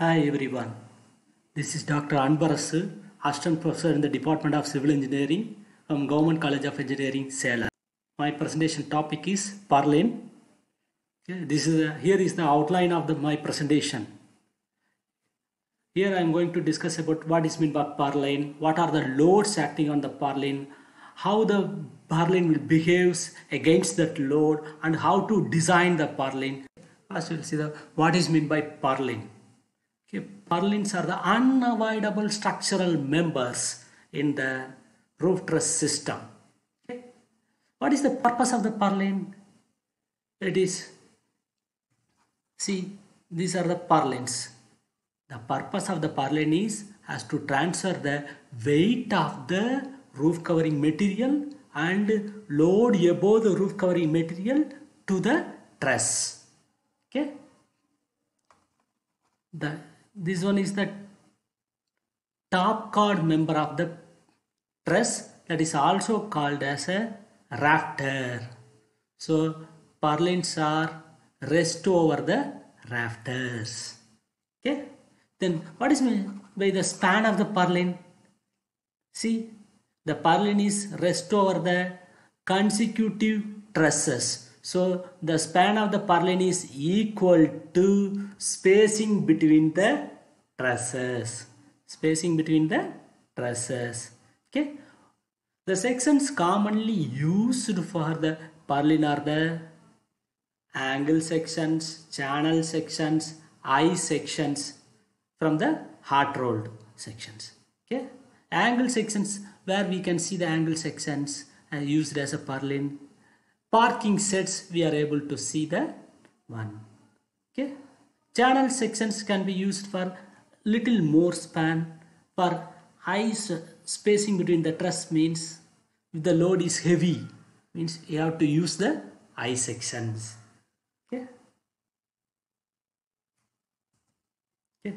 Hi everyone, this is Dr. Anbaras, Assistant Professor in the Department of Civil Engineering from Government College of Engineering, Salem. My presentation topic is purlin. Here is the outline of my presentation. Here I am going to discuss about what is meant by purlin, what are the loads acting on the purlin, how the purlin will behaves against that load, and how to design the purlin. First we will see what is meant by purlin. Okay, purlins are the unavoidable structural members in the roof truss system. Okay. What is the purpose of the purlin? It is, see, these are the purlins. The purpose of the purlin is to transfer the weight of the roof covering material and load above the roof covering material to the truss. Okay. This one is the top chord member of the truss, that is also called as a rafter. So purlins are rest over the rafters. Okay. Then what is meant by the span of the purlin? See, the purlin is rest over the consecutive trusses. So the span of the purlin is equal to spacing between the trusses. Spacing between the trusses. Okay. The sections commonly used for the purlin are the angle sections, channel sections, I sections from the hot rolled sections. Okay. Angle sections, where we can see the angle sections are used as a purlin. Parking sets, we are able to see the one. Okay. Channel sections can be used for little more span, for high spacing between the truss means if the load is heavy, means you have to use the I sections. Okay. Okay.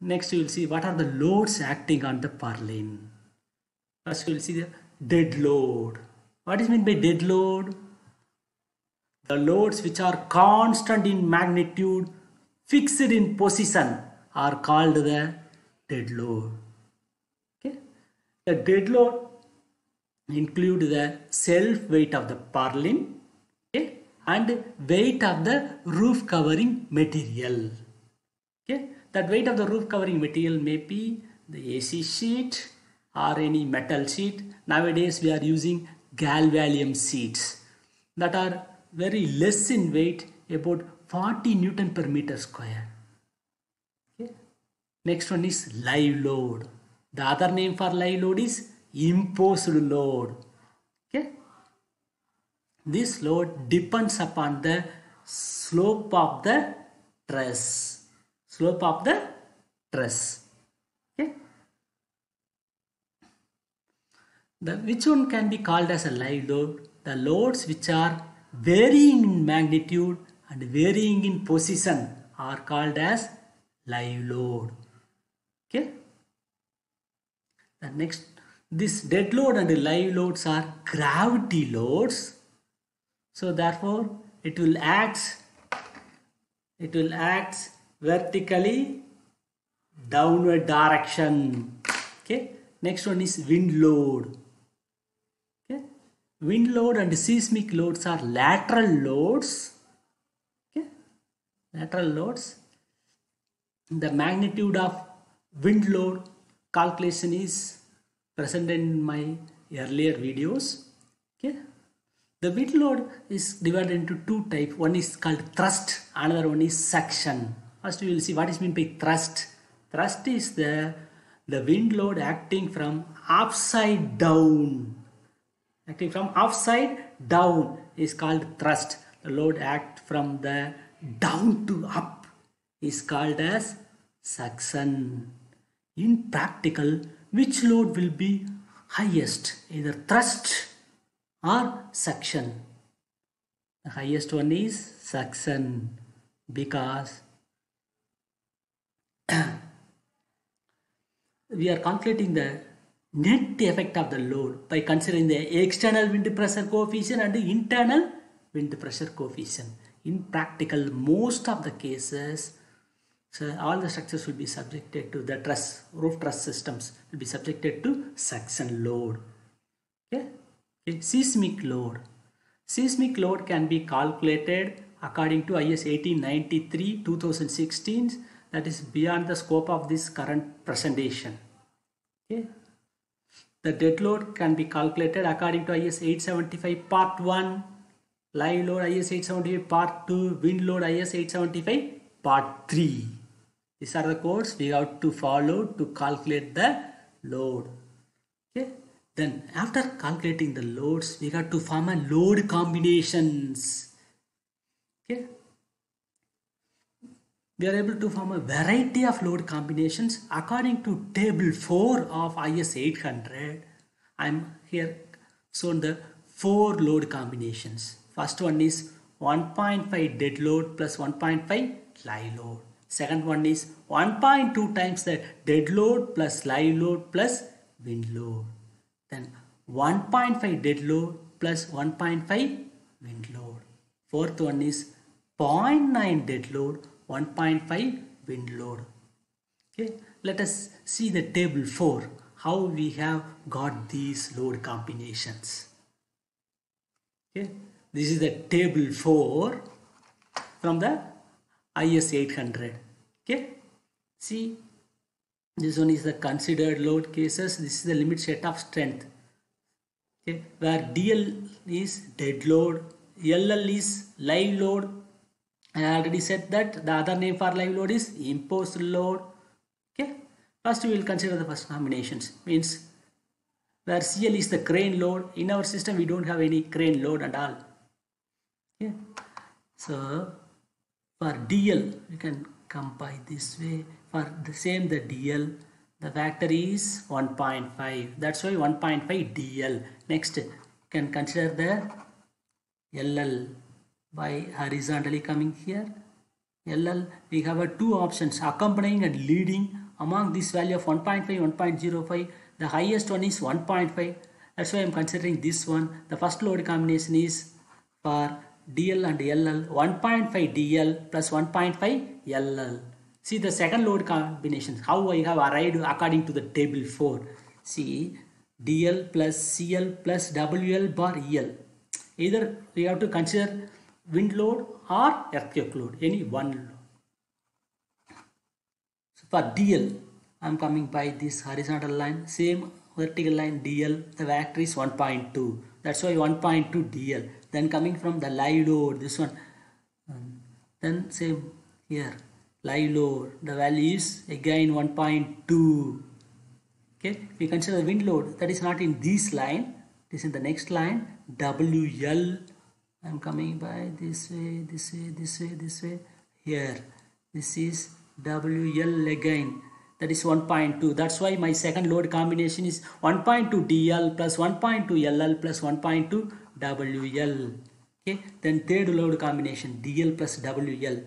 Next you will see what are the loads acting on the purlin. First you will see the dead load. What is meant by dead load? The loads which are constant in magnitude, fixed in position, are called the dead load. Okay. The dead load include the self weight of the purlin, okay, and weight of the roof covering material. Okay. That weight of the roof covering material may be the AC sheet or any metal sheet. Nowadays we are using galvanium sheets that are very less in weight, about 40 Newton per meter square. Okay. Next one is live load. The other name for live load is imposed load. Okay. This load depends upon the slope of the truss. Slope of the truss. Okay. Which one can be called as a live load? The loads which are varying in magnitude and varying in position are called as live load. Okay. The next, this dead load and the live loads are gravity loads. So therefore, it will act vertically downward direction. Okay. Next one is wind load. Okay. Wind load and seismic loads are lateral loads. Okay. Lateral loads. The magnitude of wind load calculation is present in my earlier videos. Okay. The wind load is divided into two types. One is called thrust, another one is suction. First we will see what is meant by thrust. Thrust is the wind load acting from upside down is called thrust. The load act from the down to up is called as suction. In practical, which load will be highest, either thrust or suction? The highest one is suction, because we are calculating the net effect of the load by considering the external wind pressure coefficient and the internal wind pressure coefficient. In practical, most of the cases, So all the structures will be subjected to the truss, roof truss systems will be subjected to suction load. Okay? Okay. Seismic load. Seismic load can be calculated according to IS 1893, 2016, that is beyond the scope of this current presentation. Okay. The dead load can be calculated according to IS 875 part 1, live load IS 875 part 2, wind load IS 875 part 3. These are the codes we have to follow to calculate the load. Okay. Then after calculating the loads, we have to form a load combinations. Okay. We are able to form a variety of load combinations according to table 4 of IS 800. I am here shown the 4 load combinations. First one is 1.5 dead load plus 1.5 live load. Second one is 1.2 times the dead load plus live load plus wind load. Then 1.5 dead load plus 1.5 wind load. Fourth one is 0.9 dead load, 1.5 wind load. Okay, let us see the table 4, how we have got these load combinations. Okay, this is the table 4 from the IS 800. Okay, see, this one is the considered load cases. This is the limit set of strength. Okay, where DL is dead load, LL is live load. I already said that the other name for live load is imposed load. Okay, first we will consider the first combinations, means where CL is the crane load. In our system we don't have any crane load at all. Okay, so for DL you can come by this way. For the same, the DL, the factor is 1.5, that's why 1.5 DL. Next you can consider the LL by horizontally coming here. LL, we have two options, accompanying and leading. Among this value of 1.5, 1.05, the highest one is 1.5. That's why I am considering this one. The first load combination is for DL and LL, 1.5 DL plus 1.5 LL. See the second load combination, how I have arrived according to the table 4. See, DL plus CL plus WL bar EL. Either we have to consider wind load or earthquake load, any one load. So for DL, I am coming by this horizontal line, same vertical line DL, the factor is 1.2. That's why 1.2 DL. Then coming from the live load, this one, then same here, live load, the value is again 1.2. Okay, we consider wind load, that is not in this line, it is in the next line, WL. I am coming by this way, this way, this way, this way. Here, this is WL again, that is 1.2. That's why my second load combination is 1.2 DL plus 1.2 LL plus 1.2 WL. Okay, then third load combination DL plus WL.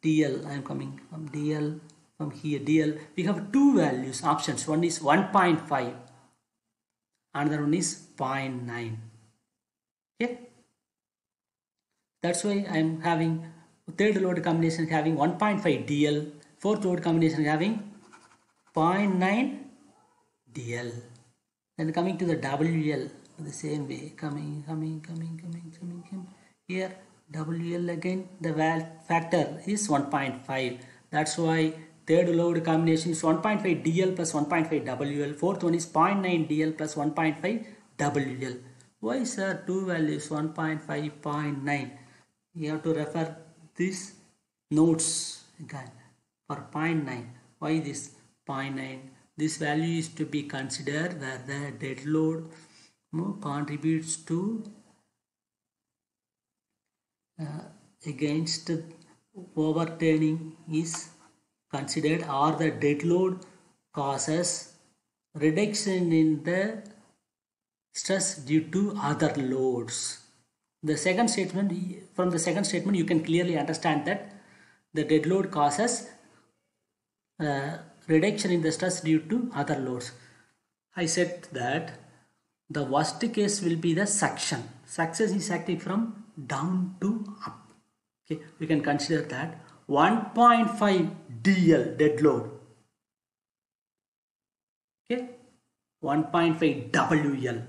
DL, I am coming from DL, from here DL. We have two values options. One is 1.5, another one is 0.9. Okay. That's why I am having third load combination having 1.5 DL, fourth load combination having 0.9 DL. Then coming to the WL, the same way, coming here, WL again, the factor is 1.5. That's why third load combination is 1.5 DL plus 1.5 WL, fourth one is 0.9 DL plus 1.5 WL. Why, sir, two values 1.5, 0.9? You have to refer these notes again for 0.9. Why this 0.9? This value is to be considered where the dead load contributes to against overturning is considered, or the dead load causes reduction in the stress due to other loads. The second statement, from the second statement you can clearly understand that the dead load causes reduction in the stress due to other loads. I said that the worst case will be the suction. Suction is acting from down to up. Okay, we can consider that 1.5 DL, dead load. Okay, 1.5 WL.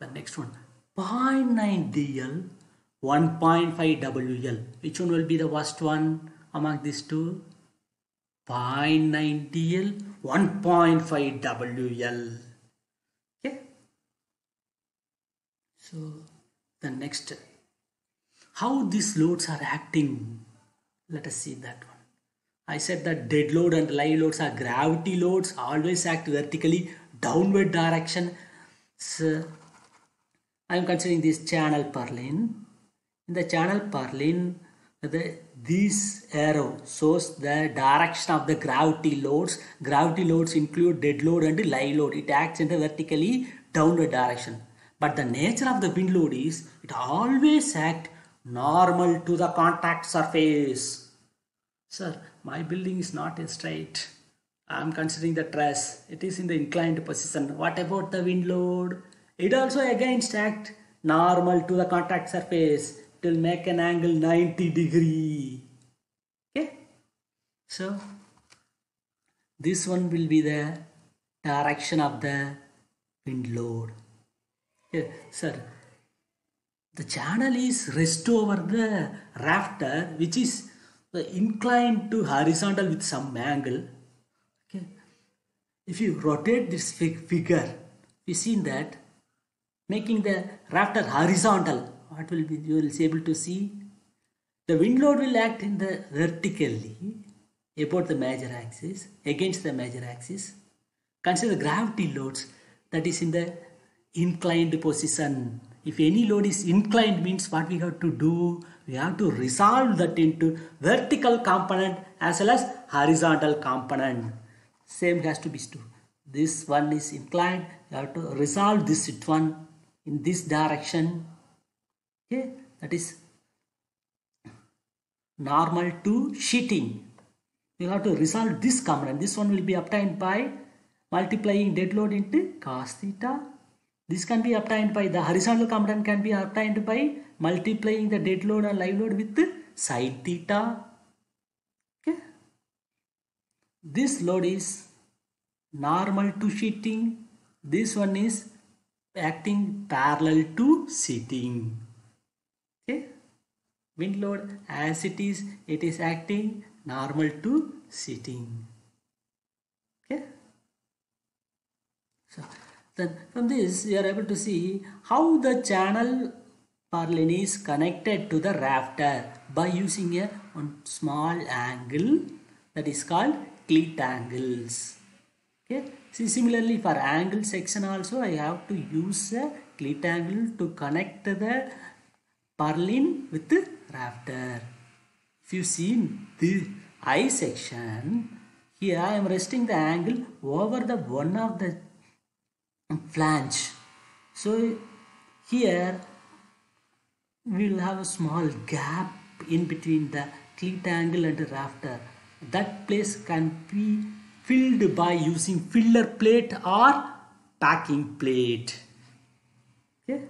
The next one, 0.9 DL, 1.5 WL. Which one will be the worst one among these two? 0.9 DL, 1.5 WL. Okay. So the next, how these loads are acting? Let us see that one. I said that dead load and live loads are gravity loads, always act vertically, downward direction. So I am considering this channel purlin. In the channel purlin, this arrow shows the direction of the gravity loads. Gravity loads include dead load and live load. It acts in the vertically downward direction. But the nature of the wind load is it always acts normal to the contact surface. Sir, my building is not straight. I am considering the truss. It is in the inclined position. What about the wind load? It also again acts normal to the contact surface. It will make an angle 90 degrees. Okay. So this one will be the direction of the wind load. Okay. Sir, the channel is rest over the rafter, which is inclined to horizontal with some angle. Okay. If you rotate this figure, you seen that making the rafter horizontal. What will be, you will be able to see the wind load will act in the vertically about the major axis, against the major axis. Consider the gravity loads, that is in the inclined position. If any load is inclined, means what we have to do? We have to resolve that into vertical component as well as horizontal component. Same has to be true. This one is inclined. You have to resolve this one in this direction. Okay, that is normal to sheeting. You have to resolve this component. This one will be obtained by multiplying dead load into cos theta. This can be obtained by the horizontal component, can be obtained by multiplying the dead load or live load with sine theta. Okay. This load is normal to sheeting. This one is acting parallel to sheeting. Okay. Wind load as it is acting normal to sheeting. Okay. So then from this you are able to see how the channel purlin is connected to the rafter by using a one small angle that is called cleat angles. Okay. See, similarly for angle section also I have to use a cleat angle to connect the purlin with the rafter. If you see the I section, here I am resting the angle over the one of the flange. So here we will have a small gap in between the cleat angle and the rafter. That place can be filled by using filler plate or packing plate. Okay.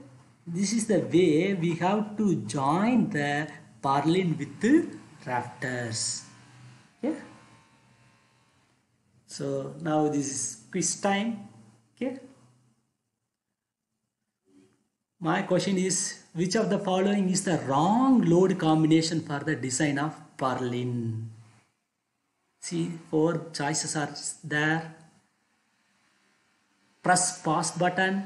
This is the way we have to join the purlin with the rafters. Okay. So now this is quiz time. Okay. My question is, which of the following is the wrong load combination for the design of purlin? See, 4 choices are there. Press pause button.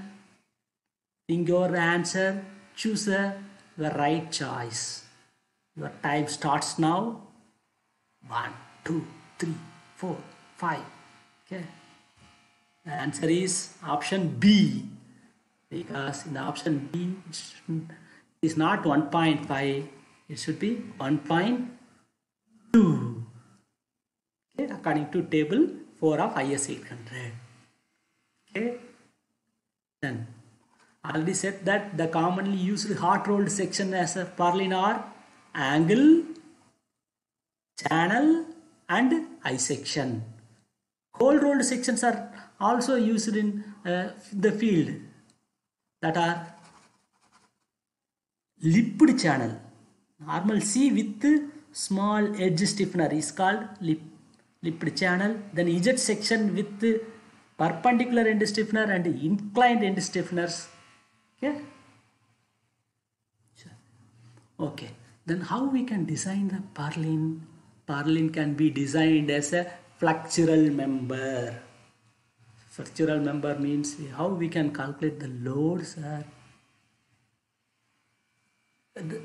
Think your answer. Choose the right choice. Your time starts now. 1, 2, 3, 4, 5. Okay. The answer is option B. Because in the option B, it is not 1.5, it should be 1.2, okay, according to table 4 of IS 800. Okay. Then I already said that the commonly used hot rolled section as a purlin are angle, channel and I section. Cold rolled sections are also used in the field, that are lipped channel. Normal C with small edge stiffener is called lip lipped channel, then eject section with perpendicular end stiffener and inclined end stiffeners. Okay. Okay. Then how we can design the purlin? Purlin can be designed as a flexural member. Flexural member means how we can calculate the load, sir.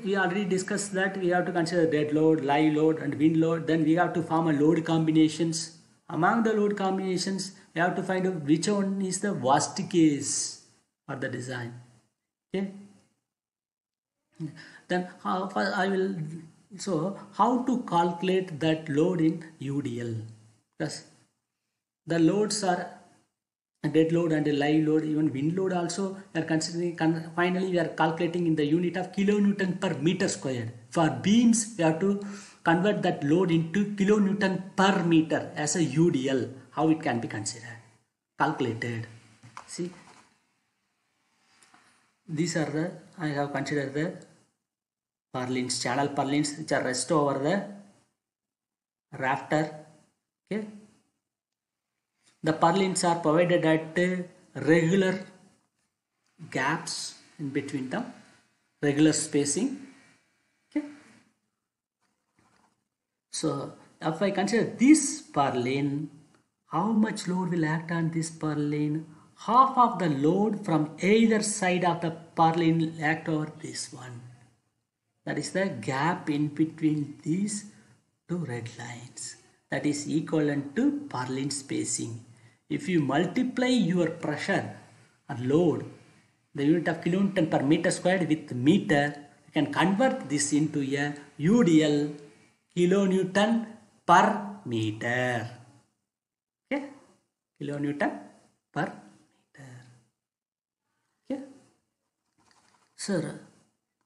We already discussed that we have to consider dead load, live load and wind load. Then we have to form a load combinations. Among the load combinations, we have to find out which one is the worst case for the design. Okay. Then how to calculate that load in UDL? Because the loads are dead load and a live load, even wind load also we are considering. Finally we are calculating in the unit of kilonewton per meter squared. For beams we have to convert that load into kilonewton per meter as a UDL. How it can be considered, calculated? See, these are the, I have considered the purlins, channel purlins which are rest over the rafter. Okay. The purlins are provided at regular gaps in between them, regular spacing. Okay. So if I consider this purlin, how much load will act on this purlin? Half of the load from either side of the purlin will act over this one. That is the gap in between these two red lines. That is equivalent to purlin spacing. If you multiply your pressure or load, the unit of kilonewton per meter squared with meter, you can convert this into a UDL, kilonewton per meter. Okay, kilonewton per meter. Okay, sir,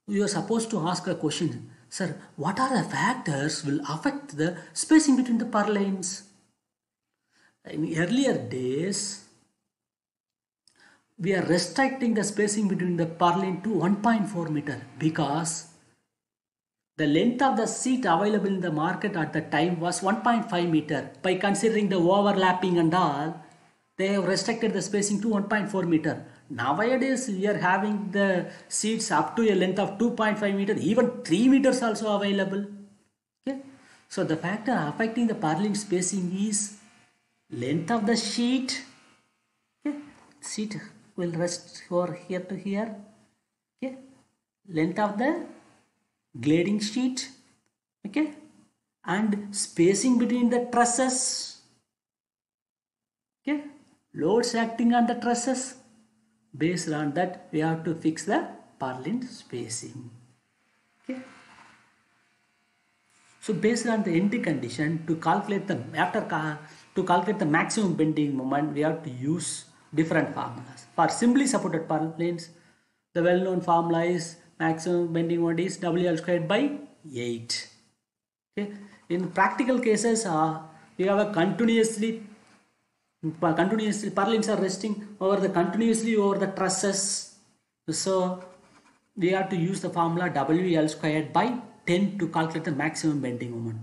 you are supposed to ask a question. Sir, what are the factors will affect the spacing between the purlins? In earlier days, we are restricting the spacing between the purlin to 1.4 meter because the length of the seat available in the market at the time was 1.5 meter. By considering the overlapping and all, they have restricted the spacing to 1.4 meter. Nowadays we are having the seats up to a length of 2.5 meters, even 3 meters also available. Okay. So the factor affecting the purlin spacing is length of the sheet. Okay. Seat will rest for here to here. Okay. Length of the glading sheet. Okay. And spacing between the trusses. Okay. Loads acting on the trusses. Based on that, we have to fix the purlin spacing. Okay. So based on the end condition, to calculate the maximum bending moment, we have to use different formulas. For simply supported purlins, the well-known formula is maximum bending moment is WL squared by 8. Okay. In practical cases, we have a continuously purlins are resting over the continuously over the trusses, so we have to use the formula WL squared by 10 to calculate the maximum bending moment.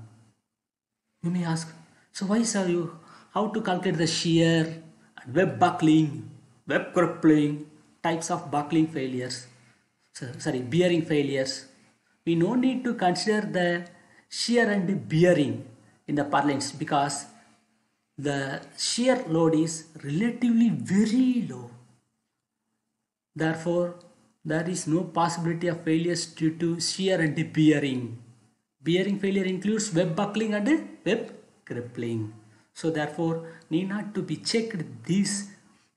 You may ask, so why, sir, you how to calculate the shear and web buckling, web crippling, types of buckling failures, bearing failures? We no need to consider the shear and the bearing in the purlins because the shear load is relatively very low. Therefore, there is no possibility of failures due to shear and bearing. Bearing failure includes web buckling and web crippling. So therefore, need not to be checked these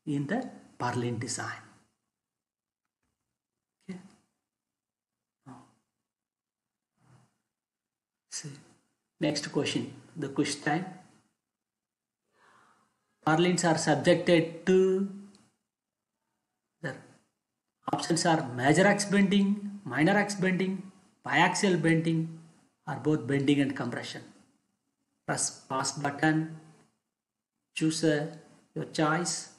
in the purlin design. Okay. So, next question, the question time. Purlins are subjected to the options are major axe bending, minor axe bending, biaxial bending, or both bending and compression. Press pause button, choose your choice,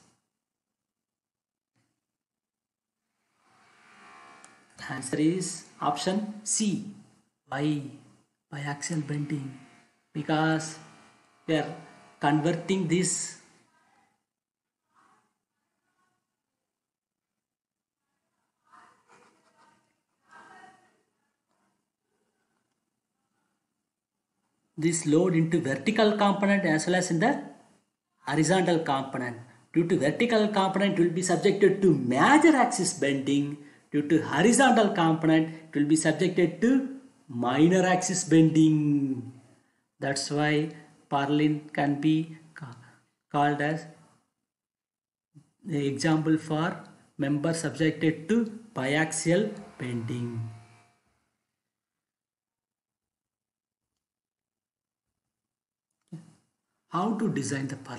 answer is option C. Why biaxial bending? Because they are converting this load into vertical component as well as in the horizontal component. Due to vertical component, it will be subjected to major axis bending. Due to horizontal component, it will be subjected to minor axis bending. That's why purlin can be called as the example for member subjected to biaxial bending. How to design the purlin?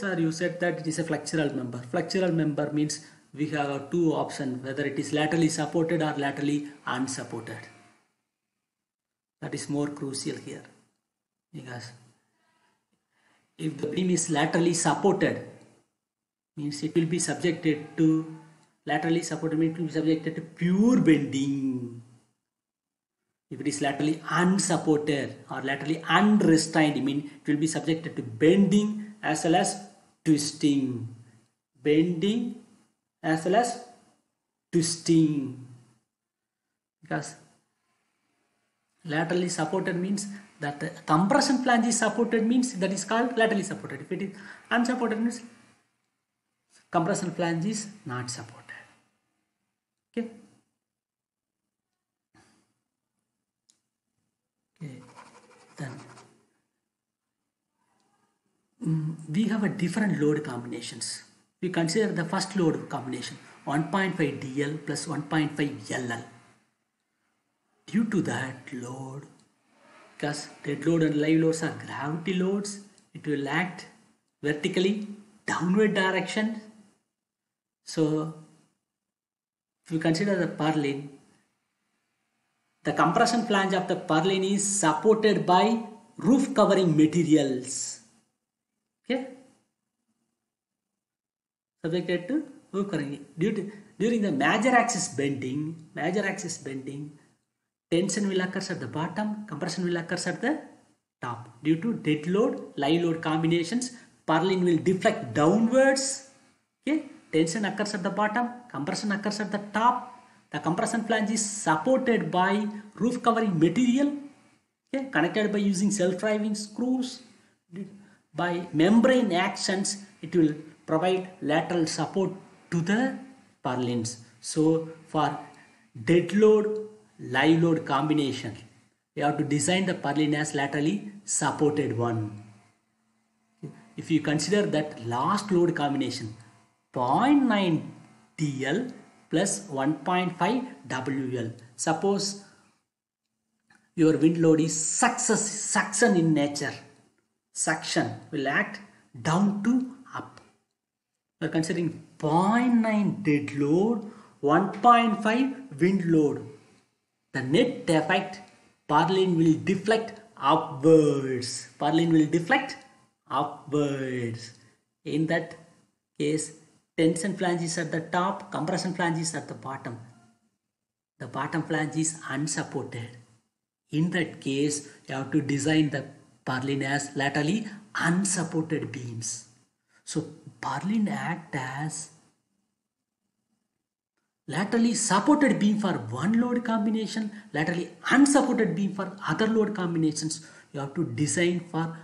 Sir, you said that it is a flexural member. Flexural member means we have two options, whether it is laterally supported or laterally unsupported. That is more crucial here, because if the beam is laterally supported, means it will be subjected to pure bending. If it is laterally unsupported or laterally unrestrained, I mean it will be subjected to bending as well as twisting. Because laterally supported means that the compression flange is supported, means that is called laterally supported. If it is unsupported, means compression flange is not supported. Okay. Then we have a different load combinations. We consider the first load combination 1.5 DL plus 1.5 LL. Due to that load, because dead load and live loads are gravity loads, it will act vertically downward direction. So if you consider the purlin, the compression flange of the purlin is supported by roof covering materials. Okay, subjected to roof covering. During the major axis bending, tension will occur at the bottom, compression will occur at the top. Due to dead load, live load combinations, purlin will deflect downwards. Okay, tension occurs at the bottom, compression occurs at the top. The compression flange is supported by roof covering material, okay, connected by using self-driving screws. By membrane actions, it will provide lateral support to the purlins. So for dead load, live load combination, we have to design the purlin as laterally supported one. Okay. If you consider that last load combination, 0.9 DL plus 1.5 WL. Suppose your wind load is suction in nature. Suction will act down to up. We are considering 0.9 dead load, 1.5 wind load. The net effect, purlin will deflect upwards. In that case, tension flange is at the top, compression flange is at the bottom. The bottom flange is unsupported. In that case, you have to design the purlin as laterally unsupported beams. So purlin act as laterally supported beam for one load combination, laterally unsupported beam for other load combinations. You have to design for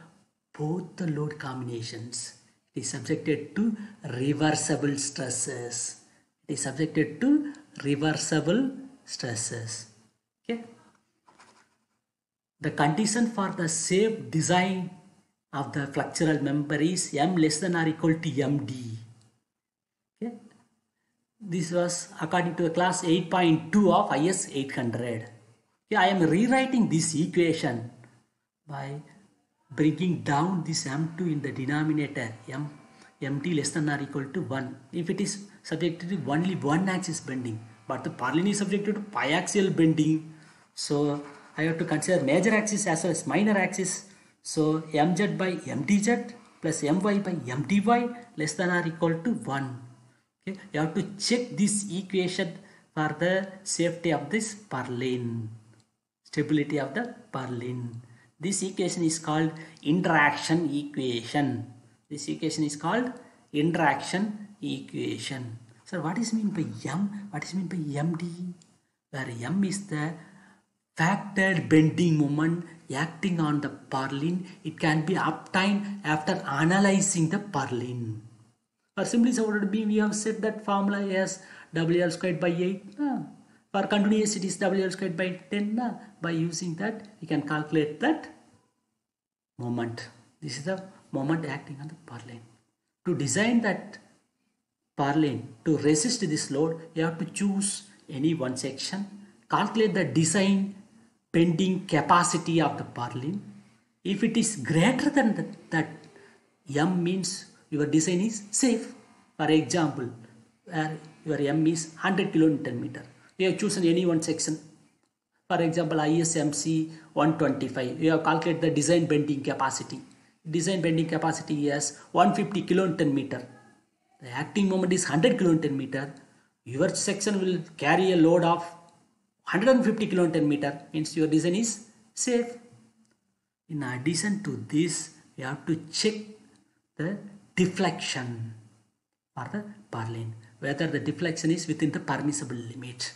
both the load combinations. It is subjected to reversible stresses. Okay. The condition for the safe design of the flexural member is M less than or equal to MD. Okay. This was according to the class 8.2 of IS 800. Okay, I am rewriting this equation by bringing down this m2 in the denominator. MD less than or equal to 1 if it is subjected to only one axis bending, but the purlin is subjected to biaxial bending, so I have to consider major axis as well as minor axis. So mz by mdz plus my by mdy less than or equal to 1. Okay, you have to check this equation for the safety of this purlin, stability of the purlin. This equation is called interaction equation. This equation is called interaction equation. So what is meant by M? What is meant by MD? Where M is the factored bending moment acting on the purlin. It can be obtained after analyzing the purlin. For simply supported beam, we have said that formula as WL squared by 8. For continuous, it is WL squared by 10. By using that, we can calculate that moment. This is the moment acting on the purlin. To design that purlin to resist this load, you have to choose any one section, calculate the design bending capacity of the purlin. If it is greater than that M, means your design is safe. For example, your M is 100 kN/m. You have chosen any one section. For example, ISMC 125. You have calculated the design bending capacity. Design bending capacity is 150 kN/m. The acting moment is 100 kN/m. Your section will carry a load of 150 kN/m. Means your design is safe. In addition to this, you have to check the deflection for the purlin, whether the deflection is within the permissible limit.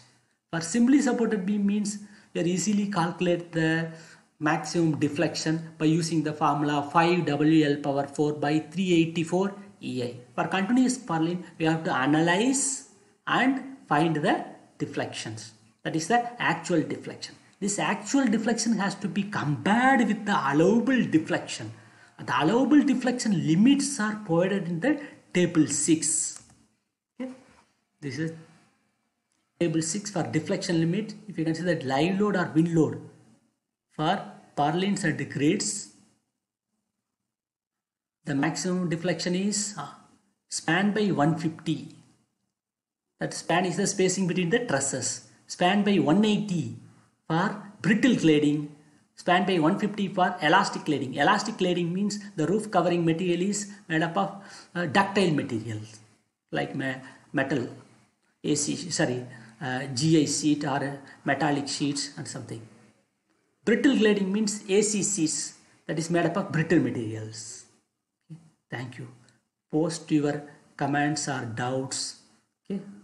For simply supported beam means you are easily calculate the maximum deflection by using the formula 5WL⁴ by 384 EI. For continuous purlin, we have to analyze and find the deflections. That is the actual deflection. This actual deflection has to be compared with the allowable deflection. The allowable deflection limits are provided in the table 6. Okay. This is table 6 for deflection limit. If you consider that live load or wind load for purlins at the grades, the maximum deflection is span by 150. That span is the spacing between the trusses. Span by 180 for brittle cladding. Span by 150 for elastic cladding. Elastic cladding means the roof covering material is made up of ductile materials like metal, GI sheet or metallic sheets and something. Brittle cladding means AC sheets, that is made up of brittle materials. Okay. Thank you. Post your comments or doubts. Okay.